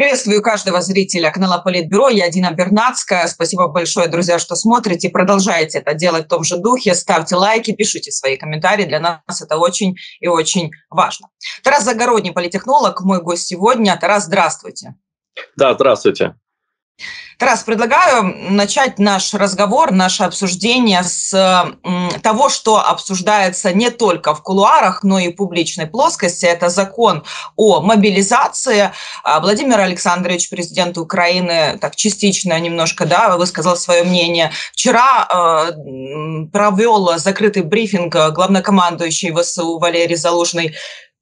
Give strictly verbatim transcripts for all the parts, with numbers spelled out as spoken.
Приветствую каждого зрителя канала Политбюро. Я Дина Бернацкая. Спасибо большое, друзья, что смотрите. Продолжайте это делать в том же духе. Ставьте лайки, пишите свои комментарии. Для нас это очень и очень важно. Тарас Загородний, политтехнолог, мой гость сегодня. Тарас, здравствуйте. Да, здравствуйте. Тарас, предлагаю начать наш разговор, наше обсуждение с того, что обсуждается не только в кулуарах, но и в публичной плоскости. Это закон о мобилизации. Владимир Александрович, президент Украины, так частично немножко, да, высказал свое мнение. Вчера э, провел закрытый брифинг главнокомандующий ВСУ Валерий Залужный.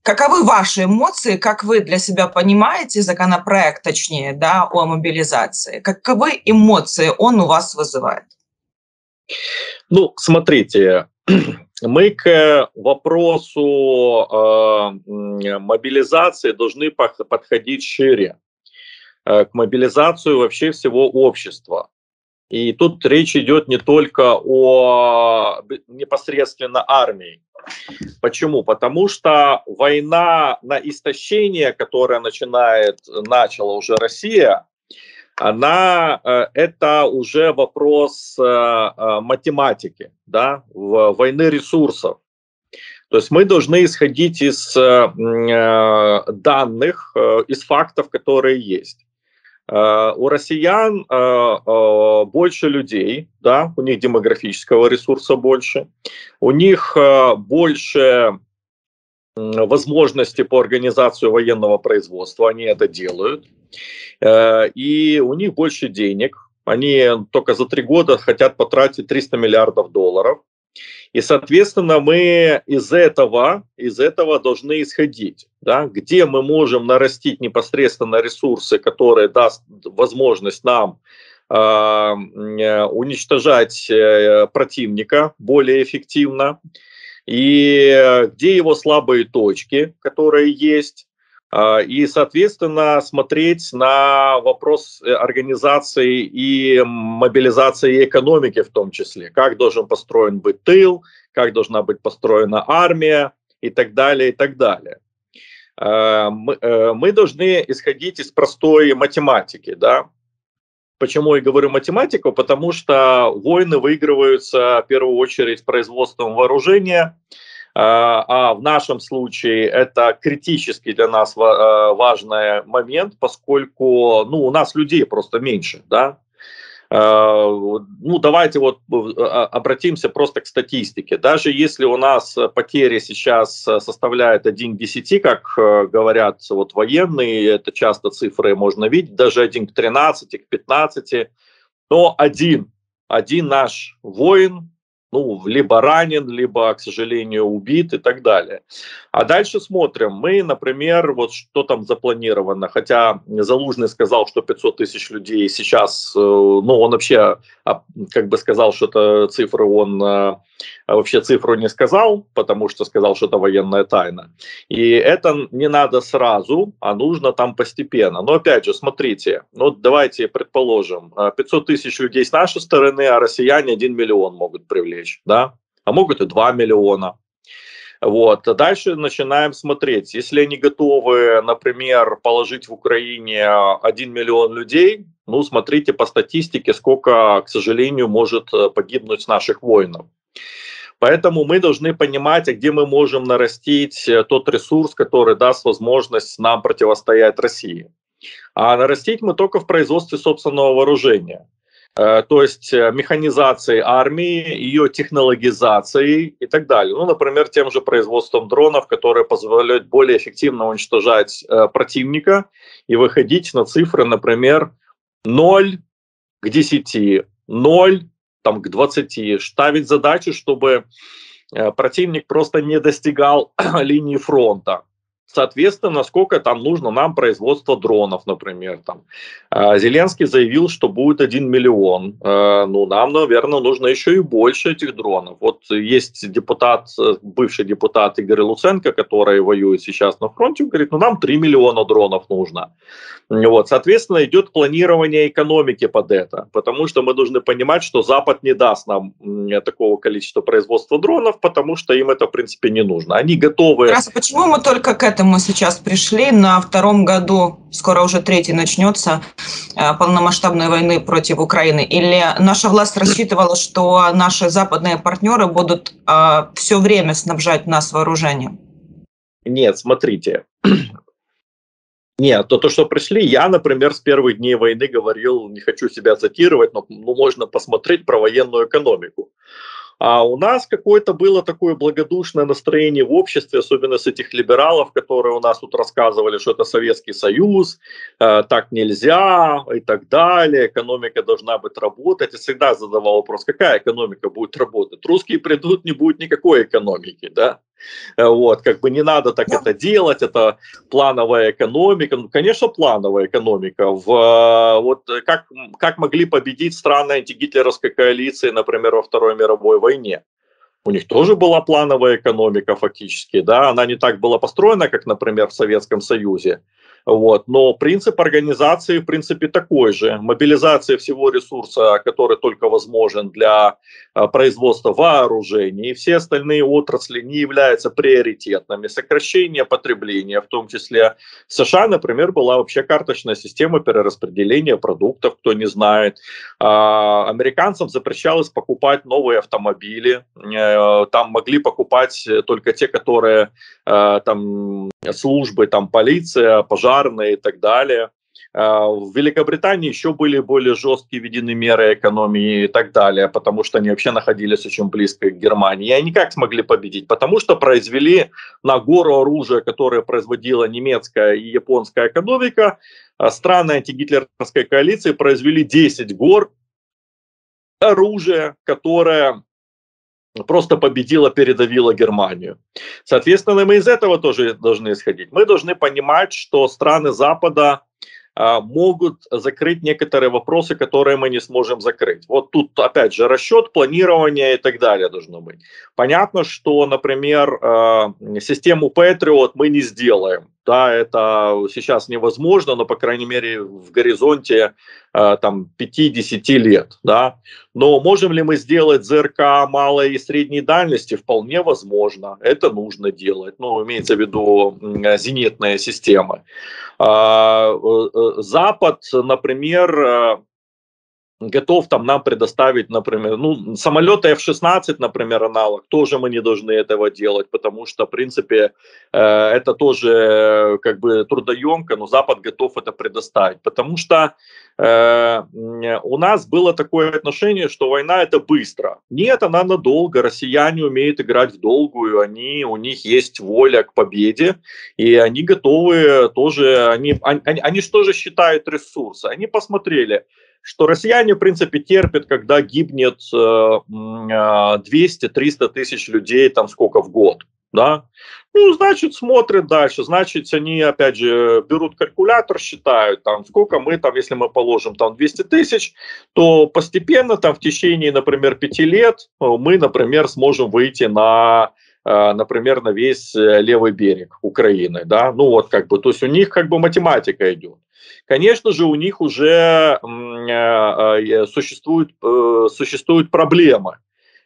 Каковы ваши эмоции, как вы для себя понимаете законопроект, точнее, да, о мобилизации? Каковы эмоции он у вас вызывает? Ну, смотрите, мы к вопросу э, мобилизации должны подходить шире, к мобилизации вообще всего общества. И тут речь идет не только о непосредственно армии. Почему? Потому что война на истощение, которая начинает, начала уже Россия, она, это уже вопрос математики, да, войны ресурсов. То есть мы должны исходить из данных, из фактов, которые есть. У россиян больше людей, да, у них демографического ресурса больше, у них больше возможностей по организации военного производства, они это делают, и у них больше денег, они только за три года хотят потратить триста миллиардов долларов, и, соответственно, мы из этого, из этого должны исходить. Да? Где мы можем нарастить непосредственно ресурсы, которые даст возможность нам э, уничтожать противника более эффективно, и где его слабые точки, которые есть, э, и, соответственно, смотреть на вопрос организации и мобилизации экономики в том числе. Как должен построен быть тыл, как должна быть построена армия и так далее, и так далее. Мы должны исходить из простой математики, да. Почему я говорю математику? Потому что войны выигрываются в первую очередь производством вооружения, а в нашем случае это критический для нас важный момент, поскольку, ну, у нас людей просто меньше, да. Ну, давайте вот обратимся просто к статистике. Даже если у нас потери сейчас составляют один к десяти, как говорят вот военные, это часто цифры можно видеть, даже один к тринадцати, к пятнадцати, но один, один наш воин, ну, либо ранен, либо, к сожалению, убит и так далее. А дальше смотрим. Мы, например, вот что там запланировано. Хотя Залужный сказал, что пятьсот тысяч людей сейчас, ну, он вообще, как бы сказал, что это цифры, он вообще цифру не сказал, потому что сказал, что это военная тайна. И это не надо сразу, а нужно там постепенно. Но опять же, смотрите, ну, давайте предположим, пятьсот тысяч людей с нашей стороны, а россияне один миллион могут привлечь. Да? А могут и два миллиона. Вот. А дальше начинаем смотреть. Если они готовы, например, положить в Украине один миллион людей, ну, смотрите по статистике, сколько, к сожалению, может погибнуть наших воинов. Поэтому мы должны понимать, где мы можем нарастить тот ресурс, который даст возможность нам противостоять России. А нарастить мы только в производстве собственного вооружения. То есть механизации армии, ее технологизации и так далее. Ну, например, тем же производством дронов, которые позволяют более эффективно уничтожать э, противника и выходить на цифры, например, ноль к десяти, ноль там, к двадцати. Ставить задачу, чтобы э, противник просто не достигал линии фронта. Соответственно, сколько там нужно нам производства дронов, например. Там. Зеленский заявил, что будет один миллион. Ну, нам, наверное, нужно еще и больше этих дронов. Вот есть депутат, бывший депутат Игорь Луценко, который воюет сейчас на фронте, говорит, ну, нам три миллиона дронов нужно. Вот. Соответственно, идет планирование экономики под это, потому что мы должны понимать, что Запад не даст нам такого количества производства дронов, потому что им это, в принципе, не нужно. Они готовы... Раз, почему мы только к этому поэтому мы сейчас пришли на втором году, скоро уже третий начнется, полномасштабной войны против Украины. Или наша власть рассчитывала, что наши западные партнеры будут все время снабжать нас вооружением? Нет, смотрите. Нет, то, то, что пришли, я, например, с первых дней войны говорил, не хочу себя цитировать, но ну, можно посмотреть про военную экономику. А у нас какое-то было такое благодушное настроение в обществе, особенно с этих либералов, которые у нас тут рассказывали, что это Советский Союз, э, так нельзя и так далее, экономика должна быть работать. Я всегда задавал вопрос, какая экономика будет работать? Русские придут, не будет никакой экономики, да? Вот, как бы не надо так это делать, это плановая экономика. Ну, конечно, плановая экономика. В, вот, как, как могли победить страны антигитлеровской коалиции, например, во Второй мировой войне? У них тоже была плановая экономика фактически, да, она не так была построена, как, например, в Советском Союзе. Вот. Но принцип организации, в принципе, такой же. Мобилизация всего ресурса, который только возможен для производства вооружений. Все остальные отрасли не являются приоритетными. Сокращение потребления, в том числе в США, например, была вообще карточная система перераспределения продуктов, кто не знает. Американцам запрещалось покупать новые автомобили. Там могли покупать только те, которые там, службы, там, полиция, пожарные, и так далее. В Великобритании еще были более жесткие введены меры экономии и так далее, потому что они вообще находились очень близко к Германии. И они как смогли победить? Потому что произвели на гору оружия, которое производила немецкая и японская экономика. Страны антигитлеровской коалиции произвели десять гор оружия, которое просто победила, передавила Германию. Соответственно, мы из этого тоже должны исходить. Мы должны понимать, что страны Запада э, могут закрыть некоторые вопросы, которые мы не сможем закрыть. Вот тут, опять же, расчет, планирование и так далее должно быть. Понятно, что, например, э, систему Patriot мы не сделаем. Да, это сейчас невозможно, но, по крайней мере, в горизонте э, там, пяти-десяти лет. Да? Но можем ли мы сделать ЗРК малой и средней дальности? Вполне возможно. Это нужно делать. Ну, имеется в виду э, зенитные системы. Э, э, Запад, например... Э, готов там нам предоставить, например, ну, самолеты эф шестнадцать, например, аналог, тоже мы не должны этого делать, потому что, в принципе, э, это тоже как бы трудоемко, но Запад готов это предоставить, потому что э, у нас было такое отношение, что война это быстро. Нет, она надолго, россияне умеют играть в долгую, они, у них есть воля к победе, и они готовы тоже, они, они, они, они же тоже считают ресурсы, они посмотрели, что россияне, в принципе, терпят, когда гибнет двести-триста тысяч людей, там сколько в год, да? Ну, значит, смотрят дальше, значит, они, опять же, берут калькулятор, считают, там, сколько мы, там, если мы положим, там, двести тысяч, то постепенно, там, в течение, например, пяти лет мы, например, сможем выйти на... например, на весь левый берег Украины, да, ну вот как бы, то есть у них как бы математика идет. Конечно же, у них уже существуют, существуют проблемы,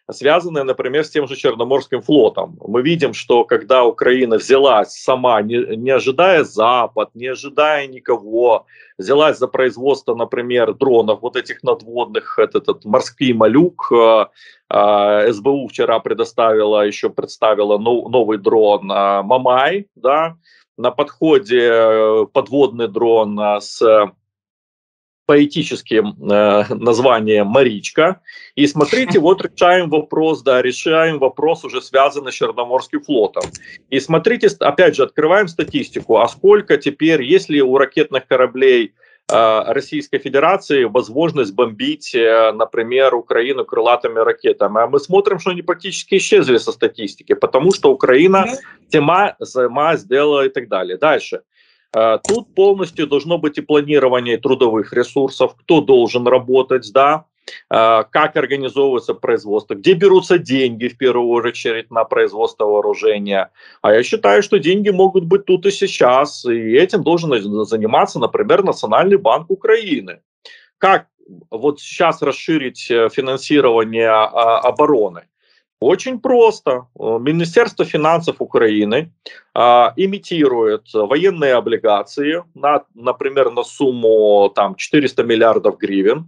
связанные, например, с тем же Черноморским флотом. Мы видим, что когда Украина взялась сама, не, не ожидая Запад, не ожидая никого, взялась за производство, например, дронов, вот этих надводных, этот, этот морский Малюк, СБУ вчера предоставила, еще представила нов, новый дрон Мамай, да, на подходе подводный дрон с... поэтическим э, названием «Маричка». И смотрите, вот решаем вопрос, да, решаем вопрос, уже связанный с Черноморским флотом. И смотрите, опять же, открываем статистику, а сколько теперь, если у ракетных кораблей э, Российской Федерации возможность бомбить, э, например, Украину крылатыми ракетами. А мы смотрим, что они практически исчезли со статистики, потому что Украина сама, сама сделала и так далее. Дальше. Тут полностью должно быть и планирование трудовых ресурсов, кто должен работать, да, как организовывается производство, где берутся деньги, в первую очередь, на производство вооружения. А я считаю, что деньги могут быть тут и сейчас, и этим должен заниматься, например, Национальный банк Украины. Как вот сейчас расширить финансирование обороны? Очень просто. Министерство финансов Украины а, имитирует военные облигации, на, например, на сумму там, четыреста миллиардов гривен,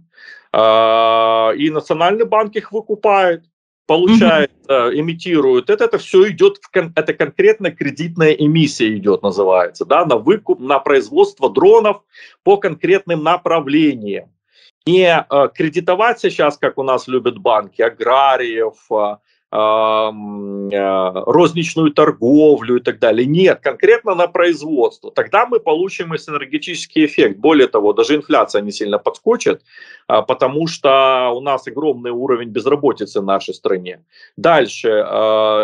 а, и Национальный банк их выкупает, получает, mm-hmm. э, имитирует. Это, это все идет, в кон, это конкретно кредитная эмиссия идет, называется, да, на выкуп, на производство дронов по конкретным направлениям. Не э, кредитовать сейчас, как у нас любят банки, аграриев, э, розничную торговлю и так далее. Нет, конкретно на производство. Тогда мы получим и синергетический эффект. Более того, даже инфляция не сильно подскочит, потому что у нас огромный уровень безработицы в нашей стране. Дальше.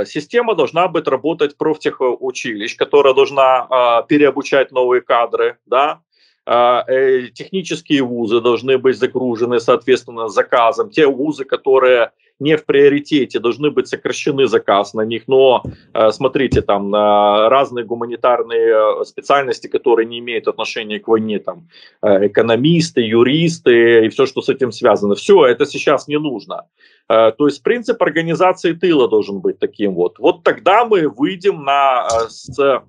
Система должна быть работать профтехучилищ, которая должна переобучать новые кадры, да? Технические вузы должны быть загружены, соответственно, заказом. Те вузы, которые не в приоритете, должны быть сокращены заказ на них, но э, смотрите, там э, разные гуманитарные специальности, которые не имеют отношения к войне, там э, экономисты, юристы и все, что с этим связано. Все, это сейчас не нужно. Э, то есть принцип организации тыла должен быть таким вот. Вот тогда мы выйдем на э, с, э,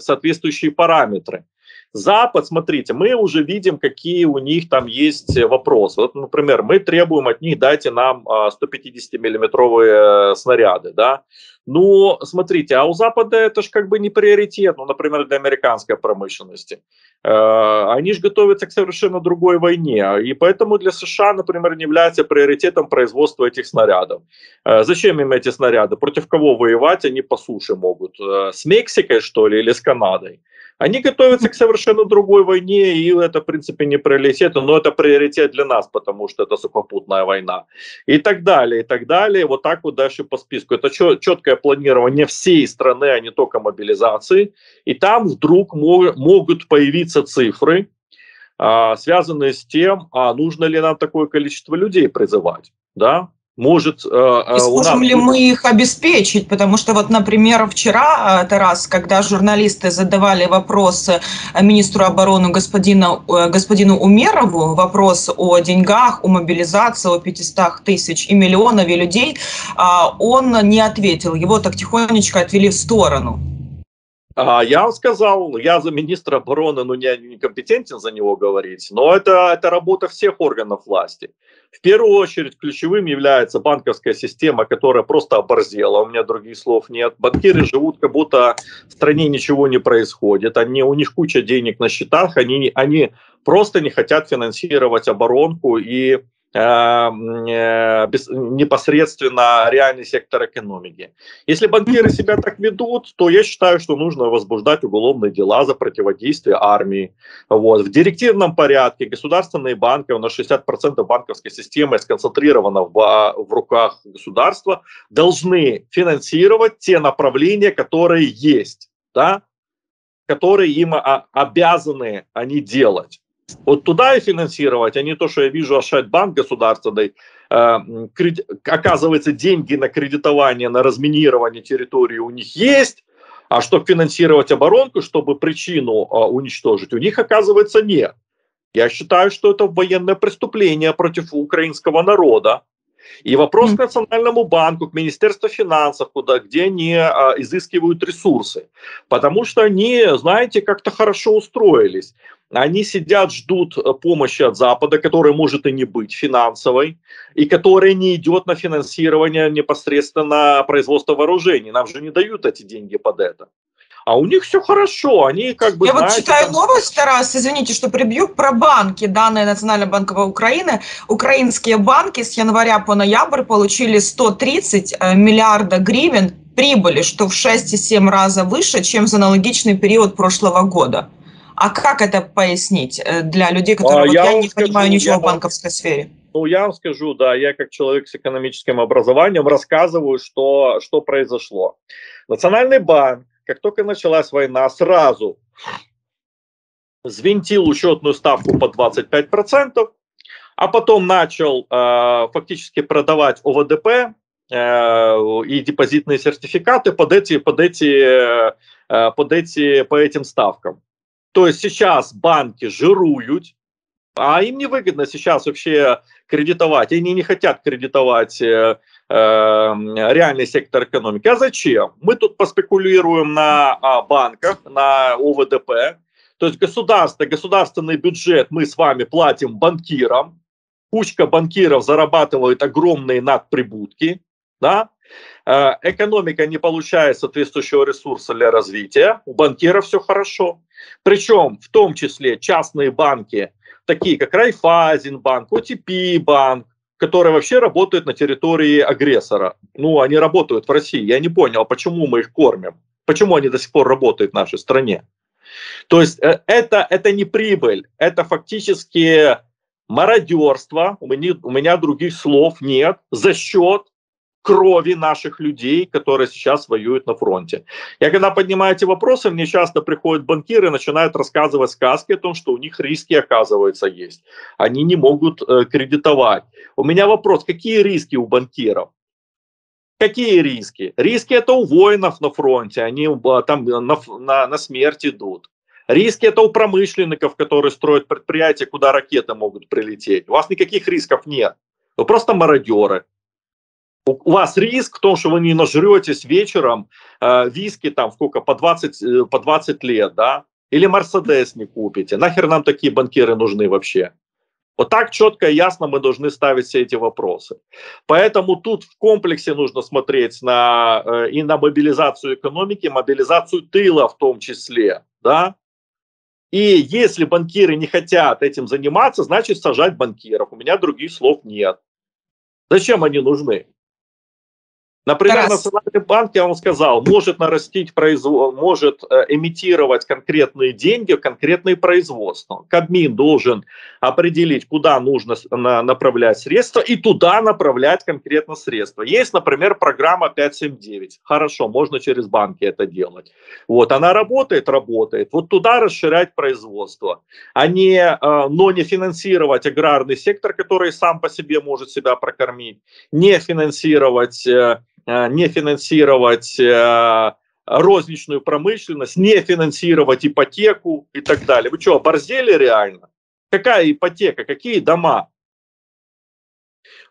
соответствующие параметры. Запад, смотрите, мы уже видим, какие у них там есть вопросы. Вот, например, мы требуем от них, дайте нам сто пятидесятимиллиметровые снаряды, да. Ну, смотрите, а у Запада это же как бы не приоритет, ну, например, для американской промышленности. Они же готовятся к совершенно другой войне, и поэтому для США, например, не является приоритетом производство этих снарядов. Зачем им эти снаряды? Против кого воевать они по суше могут? С Мексикой, что ли, или с Канадой? Они готовятся к совершенно другой войне, и это, в принципе, не приоритет, но это приоритет для нас, потому что это сухопутная война. И так далее, и так далее. Вот так вот дальше по списку. Это четкое планирование всей страны, а не только мобилизации. И там вдруг могут появиться цифры, связанные с тем, а нужно ли нам такое количество людей призывать, да? Может, э, и сможем нас... ли мы их обеспечить? Потому что, вот, например, вчера, Тарас, когда журналисты задавали вопрос министру обороны господину, господину Умерову, вопрос о деньгах, о мобилизации, о пятистах тысяч и миллионов людей, он не ответил. Его так тихонечко отвели в сторону. Я вам сказал, я за министра обороны, ну, не, не компетентен за него говорить, но это, это работа всех органов власти. В первую очередь ключевым является банковская система, которая просто оборзела, у меня других слов нет. Банкиры живут, как будто в стране ничего не происходит, они, у них куча денег на счетах, они, они просто не хотят финансировать оборонку и... непосредственно реальный сектор экономики. Если банкиры себя так ведут, то я считаю, что нужно возбуждать уголовные дела за противодействие армии. Вот. В директивном порядке государственные банки, у нас шестьдесят процентов банковской системы сконцентрировано в, в руках государства, должны финансировать те направления, которые есть, да? Которые им обязаны они делать. Вот туда и финансировать, а не то, что я вижу, Ашайтбанк государственный, э, кредит, оказывается, деньги на кредитование, на разминирование территории у них есть, а чтобы финансировать оборонку, чтобы причину э, уничтожить, у них, оказывается, нет. Я считаю, что это военное преступление против украинского народа. И вопрос mm-hmm. к Национальному банку, к Министерству финансов, куда, где они а, изыскивают ресурсы. Потому что они, знаете, как-то хорошо устроились. Они сидят, ждут помощи от Запада, которая может и не быть финансовой, и которая не идет на финансирование непосредственно производства вооружений. Нам же не дают эти деньги под это. А у них все хорошо, они как бы... Я знаете, вот читаю там... новость, Тарас, извините, что прибью, про банки, данные Национального банка Украины. Украинские банки с января по ноябрь получили сто тридцать миллиардов гривен прибыли, что в шесть и семь десятых раза выше, чем за аналогичный период прошлого года. А как это пояснить для людей, которые а, вот, я, я не скажу, понимаю ничего я... в банковской сфере? Ну, я вам скажу, да, я как человек с экономическим образованием рассказываю, что, что произошло. Национальный банк, как только началась война, сразу взвинтил учетную ставку по двадцать пять процентов, а потом начал э, фактически продавать ОВДП э, и депозитные сертификаты под эти, под эти, э, под эти, по этим ставкам. То есть сейчас банки жируют, а им невыгодно сейчас вообще кредитовать. Они не хотят кредитовать реальный сектор экономики. А зачем? Мы тут поспекулируем на банках, на ОВДП. То есть государство, государственный бюджет мы с вами платим банкирам. Кучка банкиров зарабатывает огромные надприбутки. Да? Экономика не получает соответствующего ресурса для развития. У банкиров все хорошо. Причем в том числе частные банки, такие как Райффайзенбанк, ОТП банк, которые вообще работают на территории агрессора. Ну, они работают в России. Я не понял, почему мы их кормим? Почему они до сих пор работают в нашей стране? То есть это, это не прибыль, это фактически мародерство, у меня, у меня других слов нет, за счет крови наших людей, которые сейчас воюют на фронте. Я когда поднимаю эти вопросы, мне часто приходят банкиры и начинают рассказывать сказки о том, что у них риски, оказывается, есть. Они не могут э, кредитовать. У меня вопрос, какие риски у банкиров? Какие риски? Риски это у воинов на фронте, они там на, на, на смерть идут. Риски это у промышленников, которые строят предприятия, куда ракеты могут прилететь. У вас никаких рисков нет, вы просто мародеры. У вас риск в том, что вы не нажретесь вечером э, виски там сколько, по двадцать, по двадцать лет, да? Или Мерседес не купите. Нахер нам такие банкиры нужны вообще? Вот так четко и ясно мы должны ставить все эти вопросы. Поэтому тут в комплексе нужно смотреть на, э, и на мобилизацию экономики, мобилизацию тыла в том числе, да? И если банкиры не хотят этим заниматься, значит сажать банкиров. У меня других слов нет. Зачем они нужны? Например, Национальный банк, я вам сказал, может нарастить производство, может эмитировать конкретные деньги, конкретные производства. Кабмин должен определить, куда нужно направлять средства и туда направлять конкретно средства. Есть, например, программа пять семь девять. Хорошо, можно через банки это делать. Вот, она работает, работает. Вот туда расширять производство. А не, но не финансировать аграрный сектор, который сам по себе может себя прокормить. Не финансировать... не финансировать э, розничную промышленность, не финансировать ипотеку и так далее. Вы что, оборзели реально? Какая ипотека, какие дома?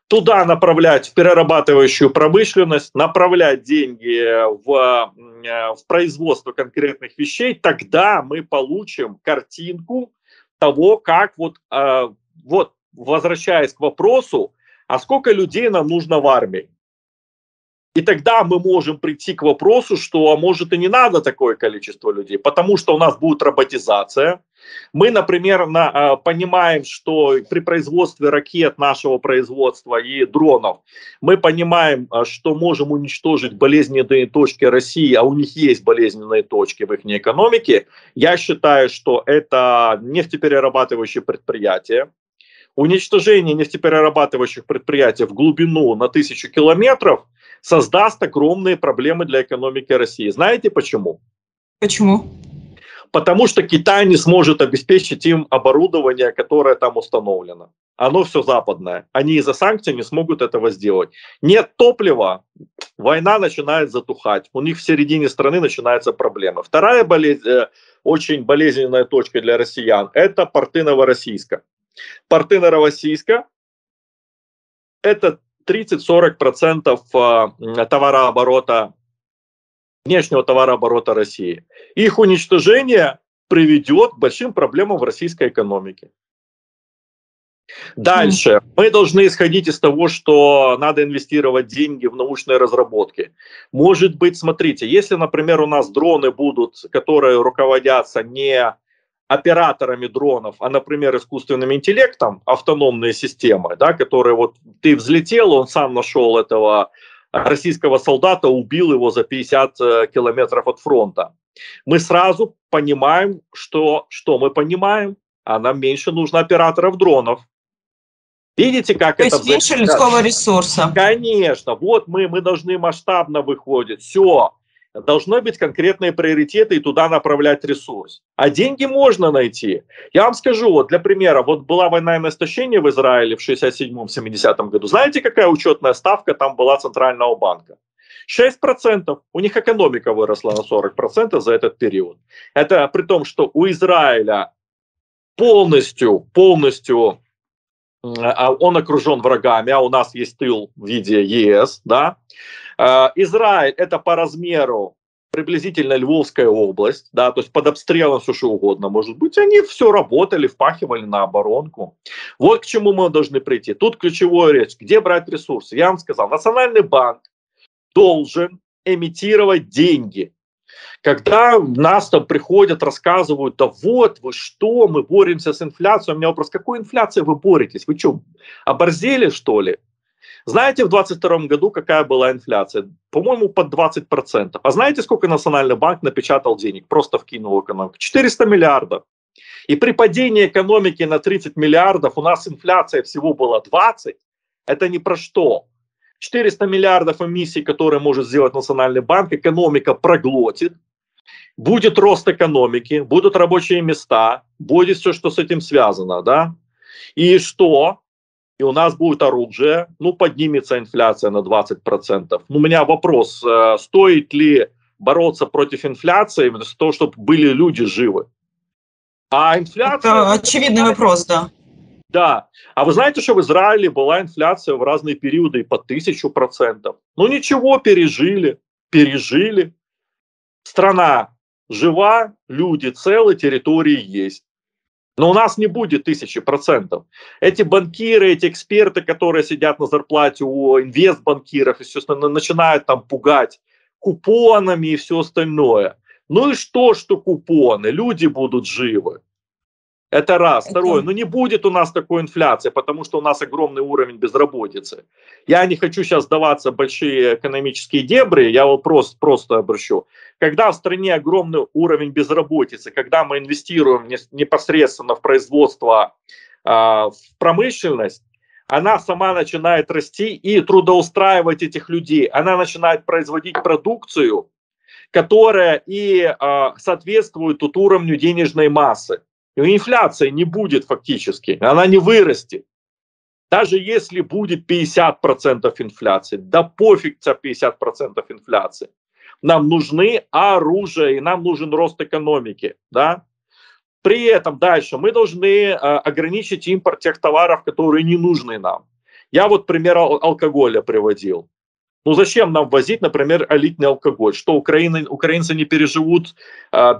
Туда направлять в перерабатывающую промышленность, направлять деньги в, в производство конкретных вещей, тогда мы получим картинку того, как вот, э, вот возвращаясь к вопросу, а сколько людей нам нужно в армии? И тогда мы можем прийти к вопросу, что, а может, и не надо такое количество людей, потому что у нас будет роботизация. Мы, например, на, понимаем, что при производстве ракет нашего производства и дронов, мы понимаем, что можем уничтожить болезненные точки России, а у них есть болезненные точки в их экономике. Я считаю, что это нефтеперерабатывающие предприятия. Уничтожение нефтеперерабатывающих предприятий в глубину на тысячу километров создаст огромные проблемы для экономики России. Знаете почему? Почему? Потому что Китай не сможет обеспечить им оборудование, которое там установлено. Оно все западное. Они из-за санкций не смогут этого сделать. Нет топлива, война начинает затухать. У них в середине страны начинаются проблемы. Вторая болезнь, очень болезненная точка для россиян – это порты Новороссийска. Порты Новороссийска – это тридцать-сорок процентов товарооборота, внешнего товарооборота России. Их уничтожение приведет к большим проблемам в российской экономике. Дальше. Мы должны исходить из того, что надо инвестировать деньги в научные разработки. Может быть, смотрите, если, например, у нас дроны будут, которые руководятся не операторами дронов, а, например, искусственным интеллектом, автономные системы, да, которые вот ты взлетел, он сам нашел этого российского солдата, убил его за пятьдесят километров от фронта. Мы сразу понимаем, что, что мы понимаем, а нам меньше нужно операторов дронов. Видите, как то это... То есть меньше людского ресурса. Конечно. Вот мы, мы должны масштабно выходить. Все. Должны быть конкретные приоритеты и туда направлять ресурс. А деньги можно найти. Я вам скажу, вот для примера, вот была война на истощение в Израиле в шестьдесят седьмом — семидесятом году. Знаете, какая учетная ставка там была Центрального банка? шесть процентов. У них экономика выросла на сорок процентов за этот период. Это при том, что у Израиля полностью, полностью он окружен врагами, а у нас есть тыл в виде ЕС, да. Израиль — это по размеру приблизительно Львовская область, да, то есть под обстрелом все что угодно может быть. Они все работали, впахивали на оборонку. Вот к чему мы должны прийти. Тут ключевая речь, где брать ресурсы. Я вам сказал, Национальный банк должен эмитировать деньги. Когда нас там приходят, рассказывают, да вот, вы что, мы боремся с инфляцией. У меня вопрос, какой инфляцией вы боретесь? Вы что, оборзели, что ли? Знаете, в двадцать втором году какая была инфляция? По-моему, под двадцать процентов. А знаете, сколько Национальный банк напечатал денег? Просто вкинул в экономику. четыреста миллиардов. И при падении экономики на тридцать миллиардов у нас инфляция всего была двадцать. Это ни про что. четыреста миллиардов эмиссий, которые может сделать Национальный банк, экономика проглотит. Будет рост экономики, будут рабочие места, будет все, что с этим связано, да? И что? И у нас будет оружие, ну, поднимется инфляция на двадцать процентов. У меня вопрос, стоит ли бороться против инфляции, за то, чтобы были люди живы? А инфляция... Это очевидный вопрос, да. Да. А вы знаете, что в Израиле была инфляция в разные периоды и по тысячу процентов? Ну, ничего, пережили, пережили. Страна жива, люди целы, территории есть. Но у нас не будет тысячи процентов. Эти банкиры, эти эксперты, которые сидят на зарплате у инвестбанкиров, естественно, начинают там пугать купонами и все остальное. Ну и что, что купоны? Люди будут живы. Это раз. Это... Второе, ну не будет у нас такой инфляции, потому что у нас огромный уровень безработицы. Я не хочу сейчас сдаваться в большие экономические дебри, я вопрос просто обращу. Когда в стране огромный уровень безработицы, когда мы инвестируем непосредственно в производство, в промышленность, она сама начинает расти и трудоустраивать этих людей. Она начинает производить продукцию, которая и соответствует тут уровню денежной массы. И инфляция не будет фактически, она не вырастет. Даже если будет пятьдесят процентов инфляции, да пофиг пятьдесят процентов инфляции. Нам нужны оружие, и нам нужен рост экономики. Да? При этом дальше мы должны ограничить импорт тех товаров, которые не нужны нам. Я вот пример алкоголя приводил. Ну зачем нам возить, например, элитный алкоголь? Что украины, украинцы не переживут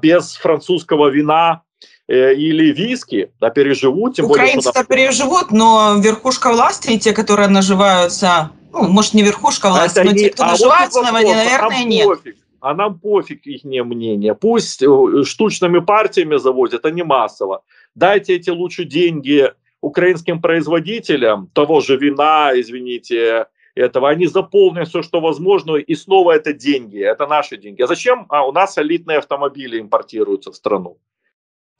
без французского вина или виски, да, переживут. Тем Украинцы-то более, переживут, но верхушка власти и те, которые наживаются, ну, может, не верхушка власти, это но не... те, кто а наживаются, вот вопрос, наверное, а нет. Пофиг, а нам пофиг их мнение. Пусть штучными партиями завозят, а не массово. Дайте эти лучше деньги украинским производителям, того же вина, извините, этого. Они заполнят все, что возможно, и снова это деньги, это наши деньги. А зачем а у нас элитные автомобили импортируются в страну?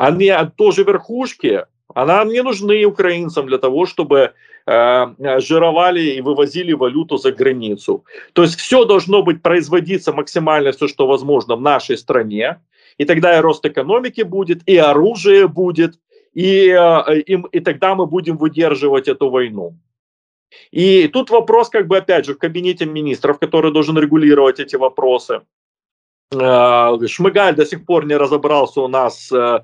Они тоже верхушки, она не нужны украинцам для того, чтобы э, жировали и вывозили валюту за границу. То есть все должно быть производиться максимально все, что возможно в нашей стране, и тогда и рост экономики будет, и оружие будет, и, э, и, и тогда мы будем выдерживать эту войну. И тут вопрос, как бы опять же, в кабинете министров, который должен регулировать эти вопросы. Шмыгаль до сих пор не разобрался у нас с...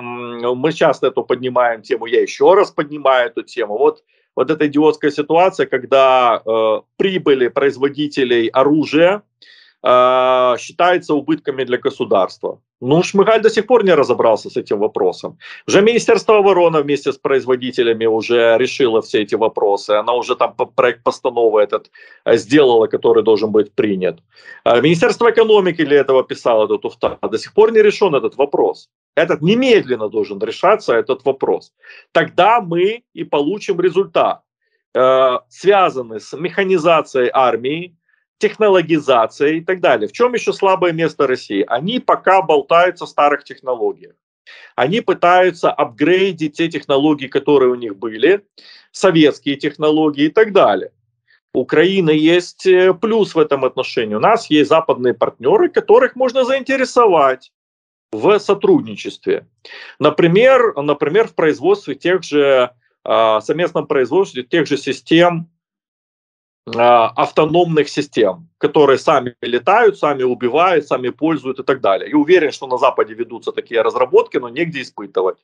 Мы часто эту поднимаем тему, я еще раз поднимаю эту тему. Вот, вот эта идиотская ситуация, когда э, прибыли производителей оружия э, считаются убытками для государства. Ну, Шмыгаль до сих пор не разобрался с этим вопросом. Уже Министерство обороны вместе с производителями уже решило все эти вопросы. Она уже там проект постановы этот сделала, который должен быть принят. Министерство экономики для этого писало эту туфта. До сих пор не решен этот вопрос. Этот немедленно должен решаться, этот вопрос. Тогда мы и получим результат, связанный с механизацией армии, технологизация и так далее. В чем еще слабое место России? Они пока болтаются в старых технологиях. Они пытаются апгрейдить те технологии, которые у них были, советские технологии и так далее. У Украины есть плюс в этом отношении. У нас есть западные партнеры, которых можно заинтересовать в сотрудничестве. Например, например в производстве тех же, совместном производстве тех же систем автономных систем, которые сами летают, сами убивают, сами пользуют и так далее. И уверен, что на Западе ведутся такие разработки, но негде испытывать.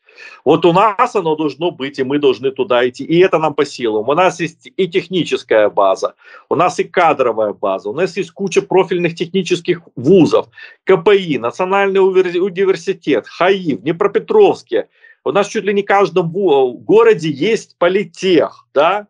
Вот у нас оно должно быть, и мы должны туда идти. И это нам по силам. У нас есть и техническая база, у нас и кадровая база, у нас есть куча профильных технических вузов, КПИ, Национальный университет, ХАИ, в Днепропетровске. У нас чуть ли не в каждом городе есть политех, да?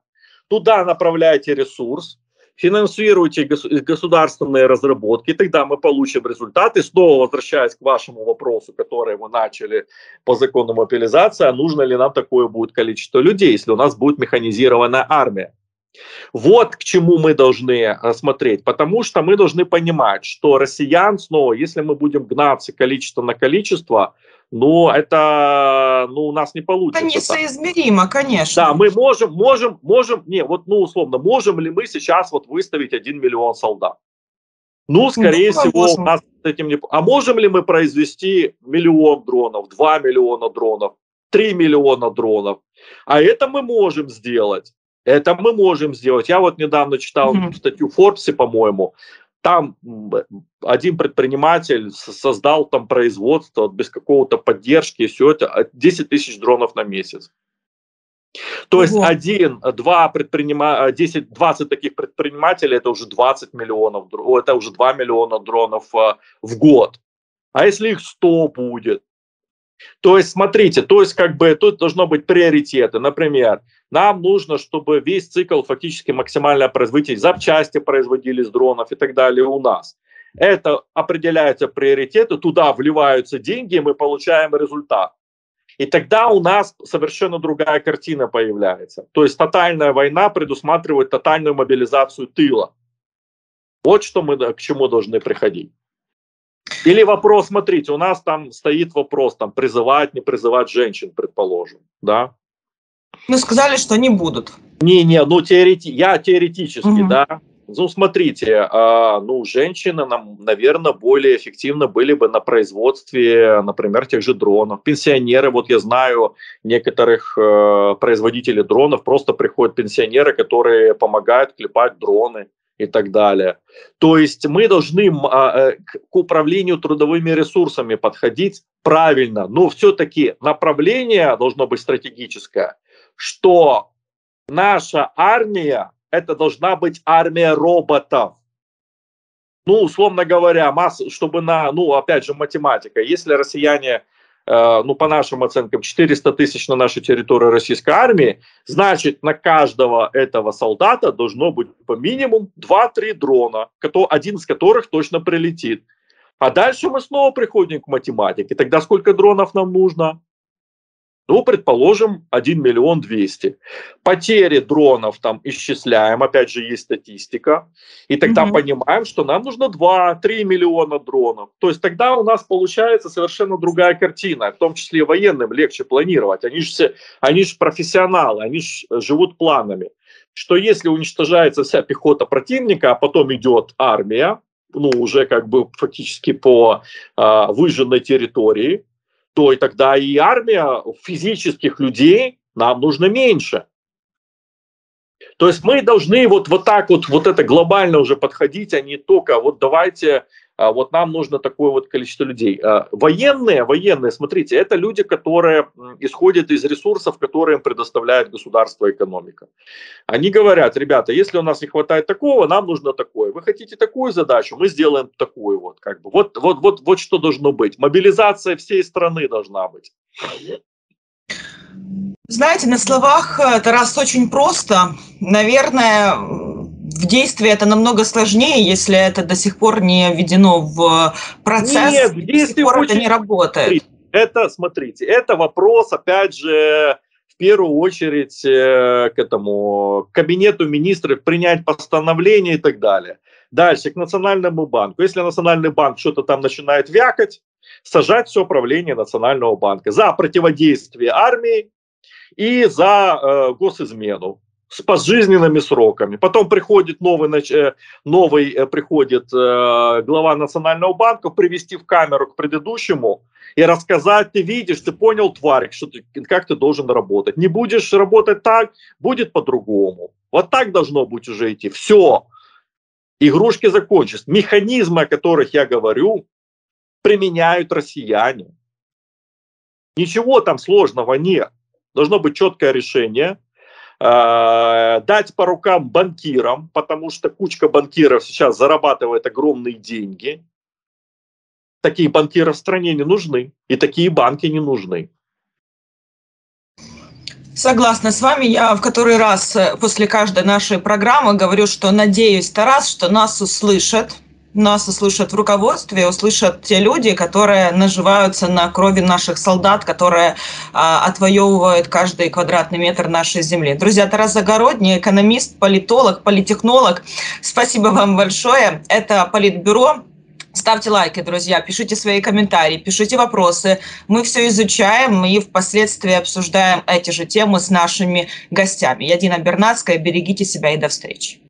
Туда направляйте ресурс, финансируйте государственные разработки, тогда мы получим результаты. Снова возвращаясь к вашему вопросу, который мы начали по закону мобилизации, а нужно ли нам такое будет количество людей, если у нас будет механизированная армия. Вот к чему мы должны смотреть, потому что мы должны понимать, что россиян, снова, если мы будем гнаться количество на количество, но это ну, у нас не получится. Это несоизмеримо, конечно. Да, мы можем, можем, можем, не, вот, ну, условно, можем ли мы сейчас вот выставить один миллион солдат? Ну, скорее ну, всего, у нас с этим не... А можем ли мы произвести миллион дронов, два миллиона дронов, три миллиона дронов? А это мы можем сделать. Это мы можем сделать. Я вот недавно читал mm-hmm. статью в Форбсе, по-моему. Там один предприниматель создал там производство без какого-то поддержки, и все это, десять тысяч дронов на месяц. То вот. Есть один, два предпринима... десять, двадцать таких предпринимателей, это уже двадцать миллионов, это уже два миллиона дронов в год. А если их сто будет? То есть, смотрите, то есть, как бы, тут должно быть приоритеты. Например, нам нужно, чтобы весь цикл фактически максимально производить, запчасти производились с дронов и так далее у нас. Это определяются приоритеты, туда вливаются деньги, и мы получаем результат. И тогда у нас совершенно другая картина появляется. То есть, тотальная война предусматривает тотальную мобилизацию тыла. Вот что мы, к чему должны приходить. Или вопрос, смотрите, у нас там стоит вопрос, там, призывать, не призывать женщин, предположим, да? Ну, сказали, что они будут. Не-не, ну, теорети... я теоретически, угу. да. Ну, смотрите, э, ну, женщины, нам, наверное, более эффективно были бы на производстве, например, тех же дронов. Пенсионеры, вот я знаю некоторых э, производителей дронов, просто приходят пенсионеры, которые помогают клепать дроны. И так далее. То есть мы должны а, к управлению трудовыми ресурсами подходить правильно, но все-таки направление должно быть стратегическое, что наша армия, это должна быть армия роботов. Ну, условно говоря, масс, чтобы на, ну, опять же, математика, если россияне... ну, по нашим оценкам, четыреста тысяч на нашей территории российской армии, значит, на каждого этого солдата должно быть по минимум два-три дрона, один из которых точно прилетит. А дальше мы снова приходим к математике. Тогда сколько дронов нам нужно? Ну, предположим, один миллион двести. Потери дронов там исчисляем, опять же, есть статистика, и тогда mm-hmm. понимаем, что нам нужно два-три миллиона дронов. То есть тогда у нас получается совершенно другая картина, в том числе военным легче планировать. Они же все, они же профессионалы, они же живут планами. Что если уничтожается вся пехота противника, а потом идет армия, ну, уже как бы фактически по а, выжженной территории, то и тогда и армия физических людей нам нужно меньше. То есть мы должны вот, вот так вот, вот это глобально уже подходить, а не только вот давайте, вот нам нужно такое вот количество людей. Военные, военные, смотрите, это люди, которые исходят из ресурсов, которые им предоставляет государство и экономика. Они говорят, ребята, если у нас не хватает такого, нам нужно такое. Вы хотите такую задачу, мы сделаем такую вот, как бы. Вот, вот, вот, вот что должно быть. Мобилизация всей страны должна быть. Знаете, на словах, Тарас, очень просто. Наверное, в действии это намного сложнее, если это до сих пор не введено в процесс. Нет, в действии до сих пор очень... это не работает. Это, смотрите, это вопрос, опять же, в первую очередь к этому к кабинету министров принять постановление и так далее. Дальше к Национальному банку. Если Национальный банк что-то там начинает вякать, сажать все правление Национального банка за противодействие армии и за э, госизмену. с пожизненными сроками. Потом приходит новый, новый приходит глава Национального банка привести в камеру к предыдущему и рассказать: ты видишь, ты понял, тварь, что ты, как ты должен работать. Не будешь работать так, будет по-другому. Вот так должно быть уже идти. Все, игрушки закончились. Механизмы, о которых я говорю, применяют россияне. Ничего там сложного нет. Должно быть четкое решение. Дать по рукам банкирам, потому что кучка банкиров сейчас зарабатывает огромные деньги. Такие банкиры в стране не нужны, и такие банки не нужны. Согласна с вами. Я в который раз после каждой нашей программы говорю, что надеюсь, Тарас, что нас услышат. Нас услышат в руководстве, услышат те люди, которые наживаются на крови наших солдат, которые а, отвоевывают каждый квадратный метр нашей земли. Друзья, Тарас Загородний, экономист, политолог, политтехнолог. Спасибо вам большое. Это Политбюро. Ставьте лайки, друзья, пишите свои комментарии, пишите вопросы. Мы все изучаем и впоследствии обсуждаем эти же темы с нашими гостями. Я Дина Бернацкая. Берегите себя и до встречи.